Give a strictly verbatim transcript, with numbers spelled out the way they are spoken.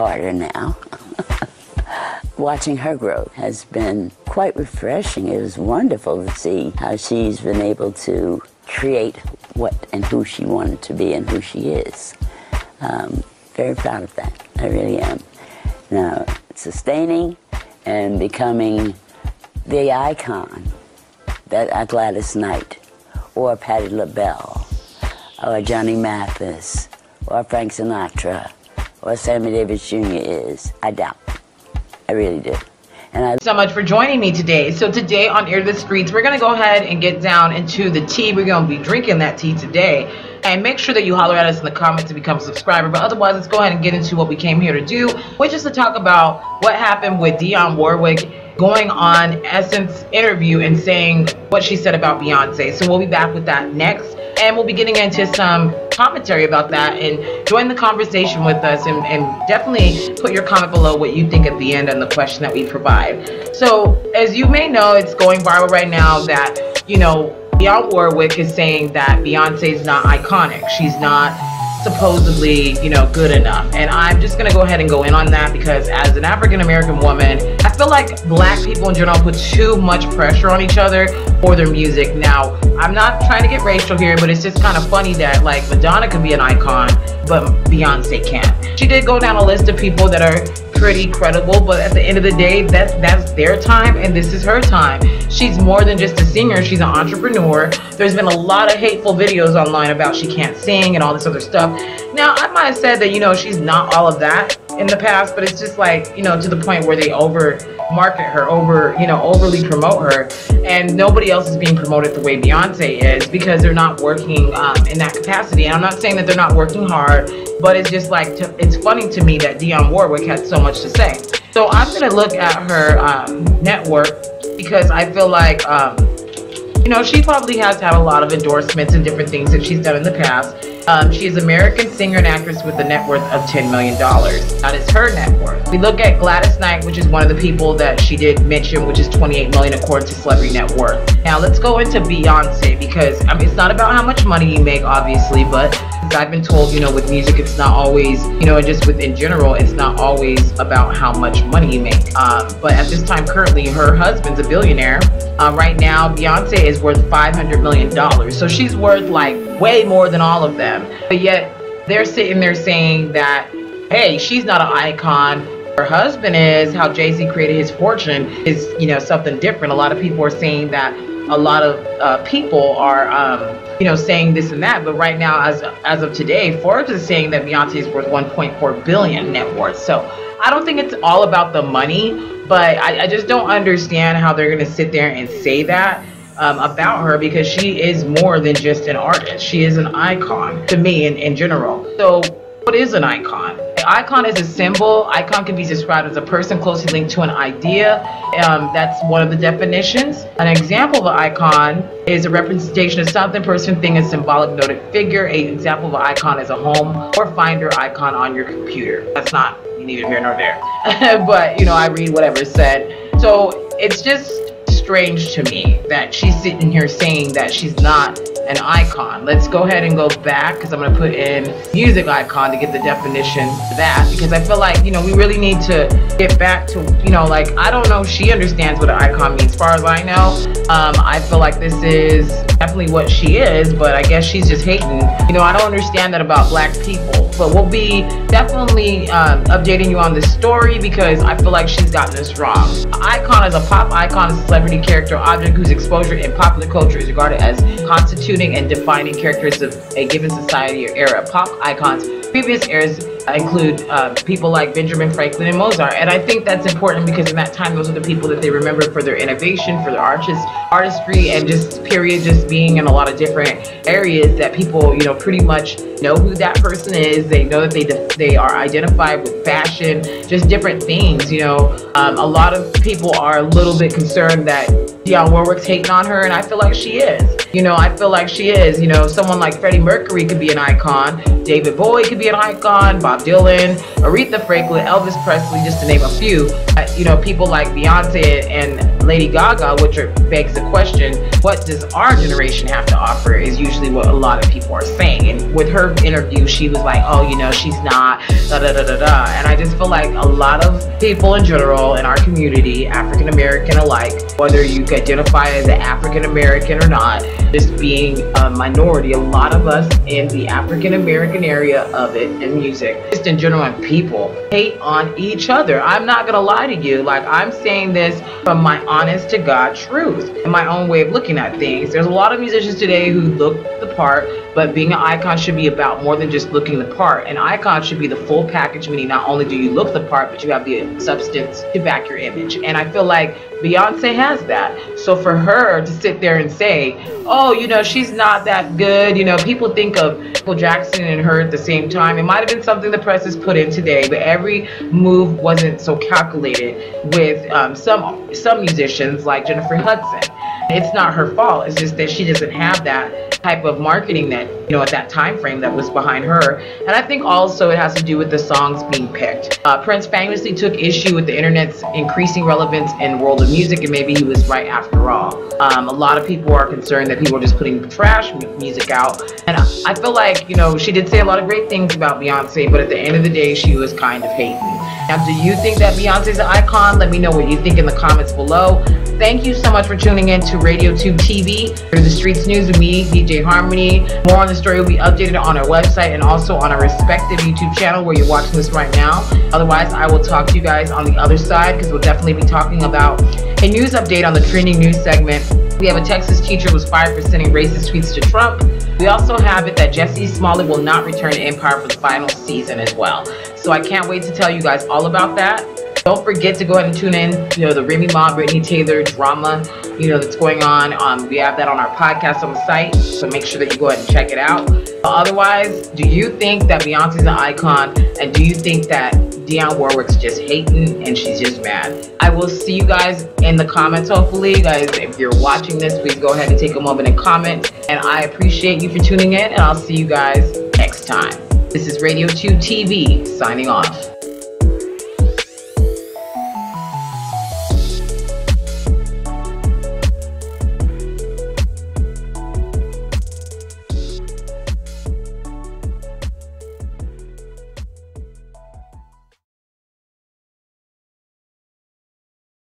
Carter now. Watching her growth has been quite refreshing. It was wonderful to see how she's been able to create what and who she wanted to be and who she is. Um, very proud of that. I really am. Now, sustaining and becoming the icon that Gladys Knight or Patti LaBelle or Johnny Mathis or Frank Sinatra or Sammy Davis Junior is, I doubt. I really do. And I so much for joining me today. So today on Ear to the Streetz, we're going to go ahead and get down into the tea. We're going to be drinking that tea today. And make sure that you holler at us in the comments to become a subscriber. But otherwise, let's go ahead and get into what we came here to do, which is to talk about what happened with Dionne Warwick going on Essence interview and saying what she said about Beyonce. So we'll be back with that next. And we'll be getting into some commentary about that. And join the conversation with us. And, and definitely put your comment below what you think at the end on the question that we provide. So as you may know, it's going viral right now that, you know, Dionne Warwick is saying that Beyonce is not iconic. She's not supposedly, you know, good enough. And I'm just gonna go ahead and go in on that because as an African-American woman, I feel like black people in general put too much pressure on each other for their music. Now, I'm not trying to get racial here, but it's just kind of funny that like Madonna could be an icon, but Beyonce can't. She did go down a list of people that are pretty credible, but at the end of the day, that's that's their time and this is her time. She's more than just a singer, she's an entrepreneur. There's been a lot of hateful videos online about she can't sing and all this other stuff. Now, I might have said that, you know, she's not all of that in the past, but it's just like, you know, to the point where they over market her, over, you know, overly promote her, and nobody else is being promoted the way Beyonce is because they're not working um, in that capacity. And I'm not saying that they're not working hard, but it's just like, to, it's funny to me that Dionne Warwick had so much to say. So I'm gonna look at her um, network because I feel like, um, you know, she probably has had a lot of endorsements and different things that she's done in the past. Um, she is an American singer and actress with a net worth of ten million dollars. That is her net worth. We look at Gladys Knight, which is one of the people that she did mention, which is twenty-eight million dollars according to celebrity net worth. Now let's go into Beyonce because I mean, it's not about how much money you make, obviously, but as I've been told, you know, with music, it's not always, you know, just with in general, it's not always about how much money you make. Um, but at this time, currently, her husband's a billionaire. Uh, right now, Beyonce is worth five hundred million dollars. So she's worth like way more than all of them. But yet they're sitting there saying that, hey, she's not an icon. Her husband is. How Jay-Z created his fortune is, you know, something different. A lot of people are saying that. A lot of uh, people are, um, you know, saying this and that. But right now, as as of today, Forbes is saying that Beyonce is worth one point four billion dollars net worth. So I don't think it's all about the money, but I, I just don't understand how they're going to sit there and say that. Um, about her because she is more than just an artist. She is an icon to me in, in general. So what is an icon? An icon is a symbol. Icon can be described as a person closely linked to an idea. Um, that's one of the definitions. An example of an icon is a representation of something, person, thing, a symbolic noted figure. An example of an icon is a home or finder icon on your computer. That's not neither here nor there. But, you know, I read whatever is said. So it's just strange to me that she's sitting here saying that she's not an icon. Let's go ahead and go back because I'm going to put in music icon to get the definition for that because I feel like, you know, we really need to get back to, you know, like, I don't know if she understands what an icon means. As far as I know, um, I feel like this is definitely what she is, but I guess she's just hating. You know, I don't understand that about black people, but we'll be definitely um, updating you on this story because I feel like she's gotten this wrong. An icon is a pop icon, is a celebrity character object whose exposure in popular culture is regarded as constituting and defining characteristics of a given society or era. Pop icons, previous eras include uh, people like Benjamin Franklin and Mozart, and I think that's important because in that time those are the people that they remember for their innovation, for their artist artistry, and just period, just being in a lot of different areas that people, you know, pretty much know who that person is. They know that they they are identified with fashion, just different things, you know. Um, a lot of people are a little bit concerned that Dionne Warwick's hating on her, and I feel like she is. You know, I feel like she is. You know, someone like Freddie Mercury could be an icon, David Bowie could be an icon, Bob Dylan, Aretha Franklin, Elvis Presley, just to name a few. Uh, you know, people like Beyonce and Lady Gaga, which are, begs the question, what does our generation have to offer, is usually what a lot of people are saying. And with her interview, she was like, oh, you know, she's not, da-da-da-da-da. And I just feel like a lot of people in general in our community, African-American alike, whether you identify as an African-American or not, just being a minority, a lot of us in the African-American area of it, and music, just in general, and people hate on each other. I'm not gonna lie to you, like, I'm saying this from my honest to God truth and my own way of looking at things. There's a lot of musicians today who look the part, but being an icon should be about more than just looking the part. An icon should be the full package, meaning not only do you look the part, but you have the substance to back your image. And I feel like Beyonce has that. So for her to sit there and say, oh, you know, she's not that good, you know, people think of Michael Jackson and her at the same time. It might have been something the press has put in today, but every move wasn't so calculated with um, some, some musicians like Jennifer Hudson. It's not her fault. It's just that she doesn't have that type of marketing that, you know, at that time frame that was behind her. And I think also it has to do with the songs being picked. Uh, Prince famously took issue with the internet's increasing relevance in world of music, and maybe he was right after all. Um, a lot of people are concerned that people are just putting trash music out. And I, I feel like, you know, she did say a lot of great things about Beyonce, but at the end of the day, she was kind of hating. Now, do you think that Beyonce's an icon? Let me know what you think in the comments below. Thank you so much for tuning in to Radio Tube T V, through the Streetz News with me, D J Harmony. More on the story will be updated on our website and also on our respective YouTube channel where you're watching this right now. Otherwise, I will talk to you guys on the other side, because we'll definitely be talking about a news update on the trending news segment. We have a Texas teacher was fired for sending racist tweets to Trump. We also have it that Jesse Smollett will not return to Empire for the final season as well. So I can't wait to tell you guys all about that. Don't forget to go ahead and tune in, you know, the Remy Ma, Brittany Taylor drama, you know, that's going on. Um, we have that on our podcast on the site, so make sure that you go ahead and check it out. But otherwise, do you think that Beyonce's an icon, and do you think that Dionne Warwick's just hating and she's just mad? I will see you guys in the comments, hopefully. Guys, if you're watching this, please go ahead and take a moment and comment. And I appreciate you for tuning in, and I'll see you guys next time. This is Radio Tube T V signing off.